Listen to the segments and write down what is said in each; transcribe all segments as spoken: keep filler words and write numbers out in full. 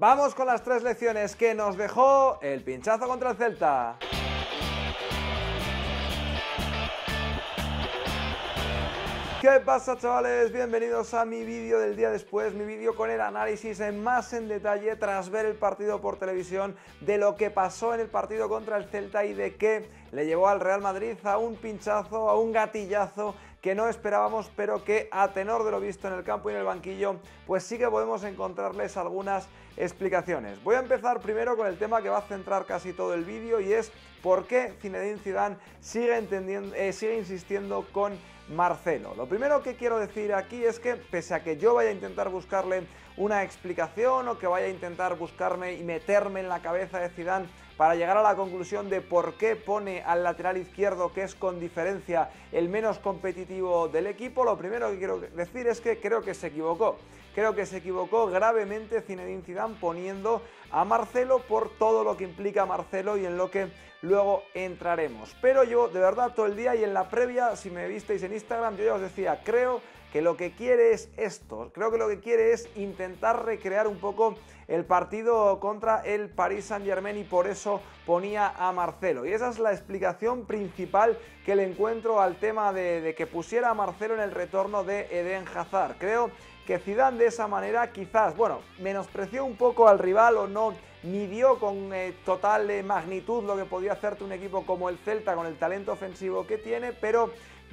Vamos con las tres lecciones que nos dejó el pinchazo contra el Celta. ¿Qué pasa, chavales? Bienvenidos a mi vídeo del día después, mi vídeo con el análisis en más en detalle tras ver el partido por televisión, de lo que pasó en el partido contra el Celta y de qué le llevó al Real Madrid a un pinchazo, a un gatillazo que no esperábamos, pero que a tenor de lo visto en el campo y en el banquillo, pues sí que podemos encontrarles algunas explicaciones. Voy a empezar primero con el tema que va a centrar casi todo el vídeo y es por qué Zinedine Zidane sigue, entendiendo, eh, sigue insistiendo con Marcelo. Lo primero que quiero decir aquí es que, pese a que yo vaya a intentar buscarle una explicación o que vaya a intentar buscarme y meterme en la cabeza de Zidane para llegar a la conclusión de por qué pone al lateral izquierdo, que es con diferencia el menos competitivo del equipo, lo primero que quiero decir es que creo que se equivocó. Creo que se equivocó gravemente Zinedine Zidane poniendo a Marcelo por todo lo que implica Marcelo y en lo que luego entraremos. Pero yo, de verdad, todo el día y en la previa, si me visteis en Instagram, yo ya os decía, creo que lo que quiere es esto, creo que lo que quiere es intentar recrear un poco el partido contra el Paris Saint-Germain y por eso ponía a Marcelo. Y esa es la explicación principal que le encuentro al tema de, de que pusiera a Marcelo en el retorno de Eden Hazard. Creo que Zidane de esa manera quizás, bueno, menospreció un poco al rival o no midió con eh, total eh, magnitud lo que podía hacerte un equipo como el Celta con el talento ofensivo que tiene, pero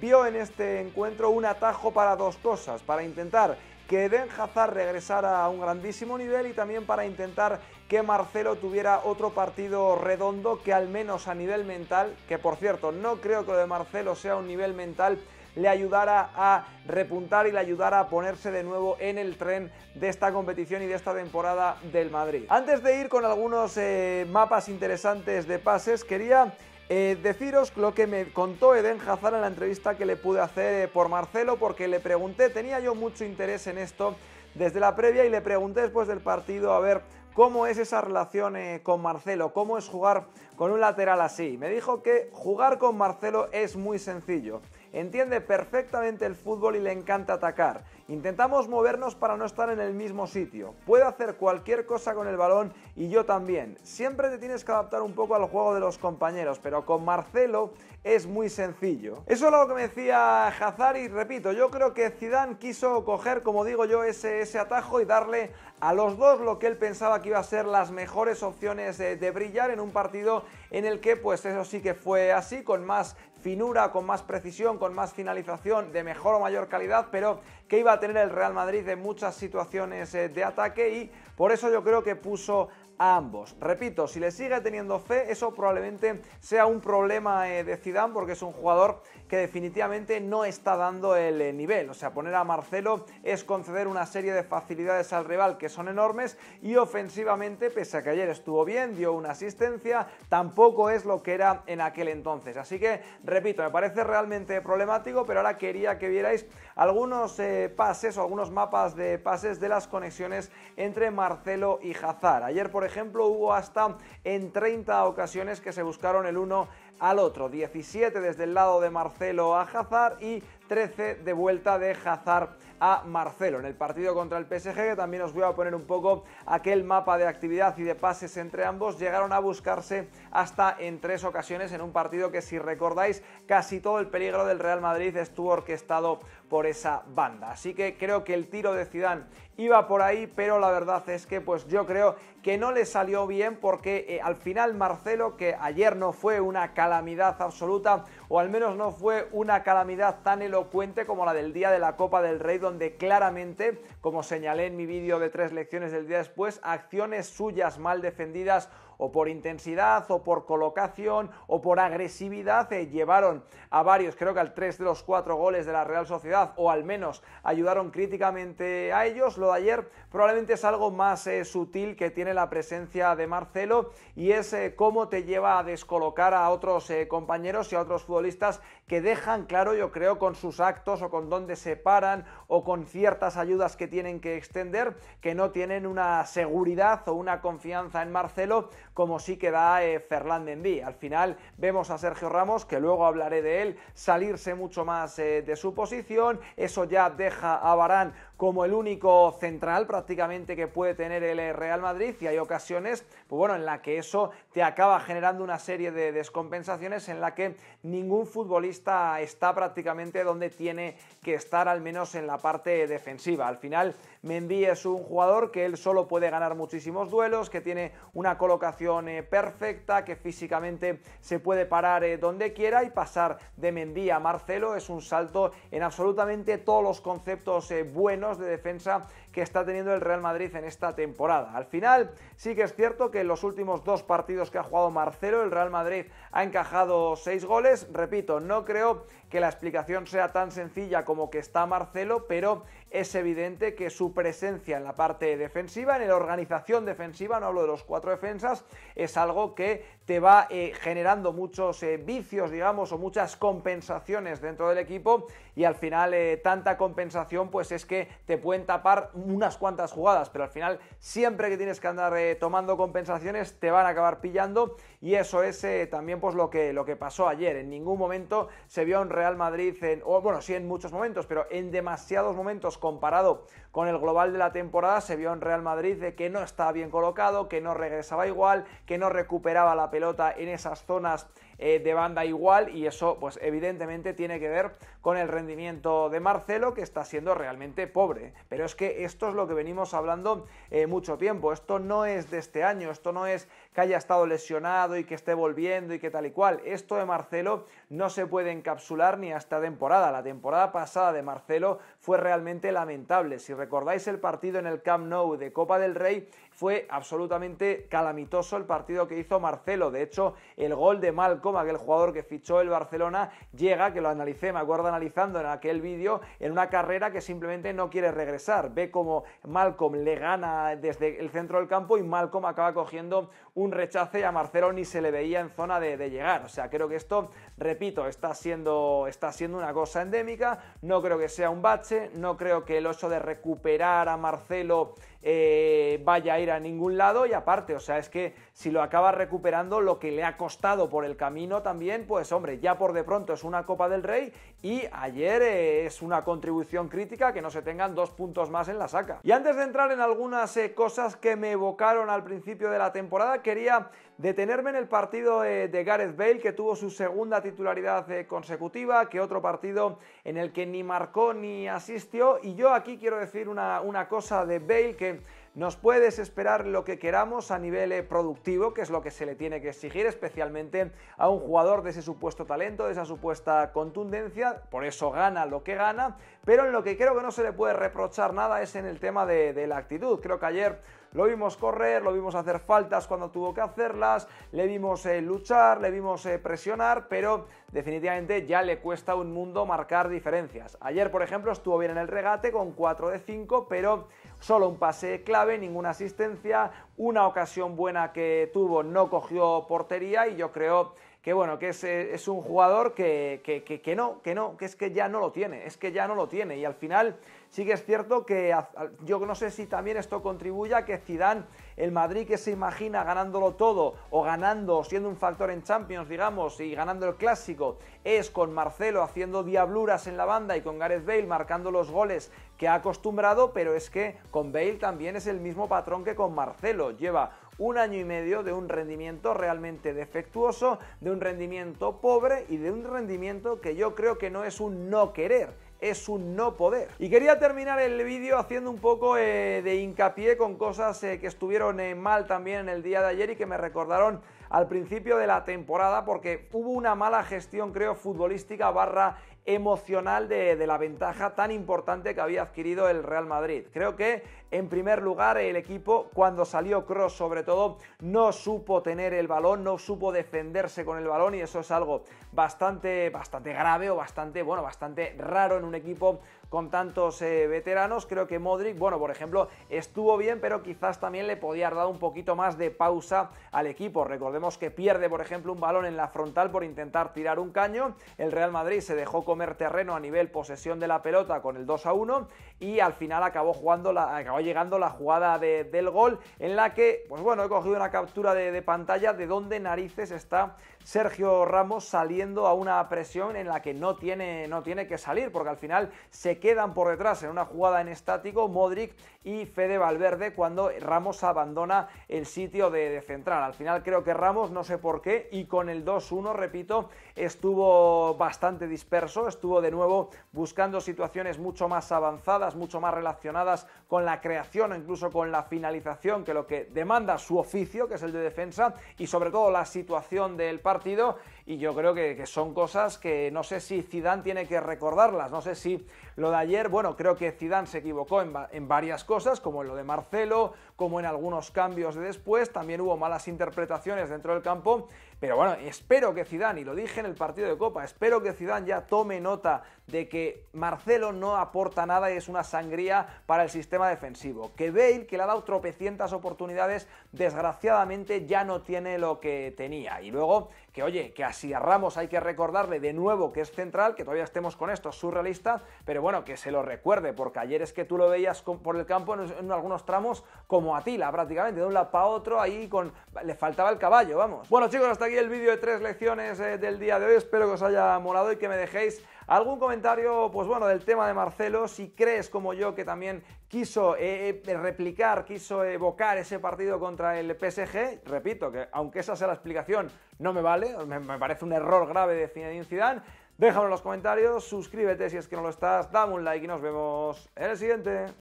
vio en este encuentro un atajo para dos cosas, para intentar que Eden Hazard regresara a un grandísimo nivel y también para intentar que Marcelo tuviera otro partido redondo que al menos a nivel mental, que por cierto no creo que lo de Marcelo sea un nivel mental, le ayudara a repuntar y le ayudara a ponerse de nuevo en el tren de esta competición y de esta temporada del Madrid. Antes de ir con algunos eh, mapas interesantes de pases, quería Eh, deciros lo que me contó Eden Hazard en la entrevista que le pude hacer eh, por Marcelo, porque le pregunté, tenía yo mucho interés en esto desde la previa y le pregunté después del partido a ver cómo es esa relación eh, con Marcelo, cómo es jugar con un lateral así. Me dijo que jugar con Marcelo es muy sencillo. Entiende perfectamente el fútbol y le encanta atacar. Intentamos movernos para no estar en el mismo sitio. Puede hacer cualquier cosa con el balón y yo también. Siempre te tienes que adaptar un poco al juego de los compañeros, pero con Marcelo es muy sencillo. Eso es lo que me decía Hazard y repito, yo creo que Zidane quiso coger, como digo yo, ese, ese atajo y darle a los dos lo que él pensaba que iba a ser las mejores opciones de, de brillar en un partido en el que, pues eso sí que fue así, con más finura, con más precisión, con más finalización, de mejor o mayor calidad, pero que iba a tener el Real Madrid en muchas situaciones de ataque y por eso yo creo que puso a ambos. Repito, si le sigue teniendo fe, eso probablemente sea un problema de Zidane porque es un jugador que definitivamente no está dando el nivel. O sea, poner a Marcelo es conceder una serie de facilidades al rival que son enormes y ofensivamente, pese a que ayer estuvo bien, dio una asistencia, tampoco es lo que era en aquel entonces. Así que, repito, me parece realmente problemático, pero ahora quería que vierais algunos eh, pases o algunos mapas de pases de las conexiones entre Marcelo y Hazard. Ayer, por ejemplo, hubo hasta en treinta ocasiones que se buscaron el uno al otro, diecisiete desde el lado de Marcelo a Hazard y trece de vuelta de Hazard a Marcelo. En el partido contra el P S G, que también os voy a poner un poco aquel mapa de actividad y de pases entre ambos, llegaron a buscarse hasta en tres ocasiones en un partido que, si recordáis, casi todo el peligro del Real Madrid estuvo orquestado por esa banda. Así que creo que el tiro de Zidane iba por ahí, pero la verdad es que pues yo creo que no le salió bien porque eh, al final Marcelo, que ayer no fue una calamidad absoluta, o al menos no fue una calamidad tan elocuente como la del día de la Copa del Rey, donde claramente, como señalé en mi vídeo de tres lecciones del día después, acciones suyas mal defendidas o por intensidad, o por colocación, o por agresividad, eh, llevaron a varios, creo que al tres de los cuatro goles de la Real Sociedad, o al menos ayudaron críticamente a ellos. Lo de ayer probablemente es algo más eh, sutil que tiene la presencia de Marcelo, y es eh, cómo te lleva a descolocar a otros eh, compañeros y a otros futbolistas que dejan claro, yo creo, con sus actos, o con dónde se paran, o con ciertas ayudas que tienen que extender, que no tienen una seguridad o una confianza en Marcelo, como sí que da eh, Ferland Mendy. Al final vemos a Sergio Ramos, que luego hablaré de él, salirse mucho más eh, de su posición. Eso ya deja a Varane como el único central prácticamente que puede tener el Real Madrid, y hay ocasiones, pues bueno, en la que eso te acaba generando una serie de descompensaciones en la que ningún futbolista está prácticamente donde tiene que estar, al menos en la parte defensiva. Al final, Mendy es un jugador que él solo puede ganar muchísimos duelos, que tiene una colocación eh, perfecta, que físicamente se puede parar eh, donde quiera, y pasar de Mendy a Marcelo es un salto en absolutamente todos los conceptos eh, buenos de defensa que está teniendo el Real Madrid en esta temporada. Al final, sí que es cierto que en los últimos dos partidos que ha jugado Marcelo, el Real Madrid ha encajado seis goles. Repito, no creo que la explicación sea tan sencilla como que está Marcelo, pero es evidente que su presencia en la parte defensiva, en la organización defensiva, no hablo de los cuatro defensas, es algo que te va eh, generando muchos eh, vicios, digamos, o muchas compensaciones dentro del equipo, y al final eh, tanta compensación pues es que te pueden tapar unas cuantas jugadas, pero al final siempre que tienes que andar eh, tomando compensaciones te van a acabar pillando, y eso es eh, también pues lo que, lo que pasó ayer. En ningún momento se vio en Real Madrid, en, o bueno, sí en muchos momentos, pero en demasiados momentos comparado con el global de la temporada, se vio en Real Madrid de que no estaba bien colocado, que no regresaba igual, que no recuperaba la pelota en esas zonas eh, de banda igual, y eso pues evidentemente tiene que ver con el rendimiento de Marcelo, que está siendo realmente pobre. Pero es que esto es lo que venimos hablando eh, mucho tiempo, esto no es de este año, esto no es que haya estado lesionado y que esté volviendo y que tal y cual, esto de Marcelo no se puede encapsular ni a esta temporada. La temporada pasada de Marcelo fue realmente lamentable. Si recordáis el partido en el Camp Nou de Copa del Rey, fue absolutamente calamitoso el partido que hizo Marcelo. De hecho, el gol de Malcolm, aquel jugador que fichó el Barcelona, llega, que lo analicé, me acuerdo analizando en aquel vídeo, en una carrera que simplemente no quiere regresar. Ve como Malcolm le gana desde el centro del campo y Malcolm acaba cogiendo un rechace, y a Marcelo ni se le veía en zona de, de llegar. O sea, creo que esto, repito, está siendo, está siendo una cosa endémica. No creo que sea un bache, no creo que el hecho de recuperar a Marcelo Eh, vaya a ir a ningún lado, y aparte, o sea, es que si lo acaba recuperando, lo que le ha costado por el camino también, pues hombre, ya por de pronto es una Copa del Rey, y ayer eh, es una contribución crítica que no se tengan dos puntos más en la saca. Y antes de entrar en algunas eh, cosas que me evocaron al principio de la temporada, quería detenerme en el partido eh, de Gareth Bale, que tuvo su segunda titularidad eh, consecutiva, que otro partido en el que ni marcó ni asistió, y yo aquí quiero decir una, una cosa de Bale, que nos puedes esperar lo que queramos a nivel productivo, que es lo que se le tiene que exigir, especialmente a un jugador de ese supuesto talento, de esa supuesta contundencia, por eso gana lo que gana, pero en lo que creo que no se le puede reprochar nada es en el tema de, de la actitud. Creo que ayer lo vimos correr, lo vimos hacer faltas cuando tuvo que hacerlas, le vimos eh, luchar, le vimos eh, presionar, pero definitivamente ya le cuesta un mundo marcar diferencias. Ayer, por ejemplo, estuvo bien en el regate con cuatro de cinco, pero solo un pase clave, ninguna asistencia, una ocasión buena que tuvo no cogió portería, y yo creo que bueno, que es, es un jugador que, que, que, que no, que no, que es que ya no lo tiene, es que ya no lo tiene, y al final sí que es cierto que yo no sé si también esto contribuye a que Zidane, el Madrid que se imagina ganándolo todo, o ganando, siendo un factor en Champions, digamos, y ganando el Clásico, es con Marcelo haciendo diabluras en la banda y con Gareth Bale marcando los goles que ha acostumbrado, pero es que con Bale también es el mismo patrón que con Marcelo. Lleva un año y medio de un rendimiento realmente defectuoso, de un rendimiento pobre y de un rendimiento que yo creo que no es un no querer, es un no poder. Y quería terminar el vídeo haciendo un poco eh, de hincapié con cosas eh, que estuvieron eh, mal también en el día de ayer y que me recordaron al principio de la temporada, porque hubo una mala gestión, creo, futbolística barra emocional de, de la ventaja tan importante que había adquirido el Real Madrid. Creo que, en primer lugar, el equipo, cuando salió Kroos sobre todo, no supo tener el balón, no supo defenderse con el balón, y eso es algo bastante, bastante grave o bastante, bueno, bastante raro en un equipo con tantos eh, veteranos. Creo que Modric, bueno, por ejemplo, estuvo bien, pero quizás también le podía haber dado un poquito más de pausa al equipo. Recordemos que pierde, por ejemplo, un balón en la frontal por intentar tirar un caño. El Real Madrid se dejó comer terreno a nivel posesión de la pelota con el dos a uno, y al final acabó jugando la, acabó llegando la jugada de, del gol, en la que, pues bueno, he cogido una captura de, de pantalla de donde narices está Sergio Ramos saliendo a una presión en la que no tiene, no tiene que salir, porque al final se se quedan por detrás en una jugada en estático Modric y Fede Valverde cuando Ramos abandona el sitio de, de central. Al final creo que Ramos, no sé por qué, y con el dos uno, repito, estuvo bastante disperso, estuvo de nuevo buscando situaciones mucho más avanzadas, mucho más relacionadas con la creación, incluso con la finalización, que lo que demanda su oficio, que es el de defensa, y sobre todo la situación del partido. Y yo creo que, que son cosas que no sé si Zidane tiene que recordarlas, no sé si lo de ayer, bueno, creo que Zidane se equivocó en, en varias cosas, como en lo de Marcelo, como en algunos cambios de después, también hubo malas interpretaciones dentro del campo, pero bueno, espero que Zidane, y lo dije en el partido de Copa, espero que Zidane ya tome nota de que Marcelo no aporta nada y es una sangría para el sistema defensivo, que Bale, que le ha dado tropecientas oportunidades, desgraciadamente ya no tiene lo que tenía, y luego que oye, que así a Ramos hay que recordarle de nuevo que es central, que todavía estemos con esto surrealista, pero bueno, que se lo recuerde, porque ayer es que tú lo veías con, por el campo en, en algunos tramos como Atila, prácticamente, de un lado para otro, ahí con le faltaba el caballo, vamos. Bueno chicos, hasta aquí el vídeo de tres lecciones eh, del día de hoy, espero que os haya molado y que me dejéis algún comentario, pues bueno, del tema de Marcelo, si crees como yo que también quiso eh, replicar, quiso evocar ese partido contra el P S G, repito, que aunque esa sea la explicación, no me vale, me, me parece un error grave de Zinedine Zidane. Déjalo en los comentarios, suscríbete si es que no lo estás, dame un like y nos vemos en el siguiente.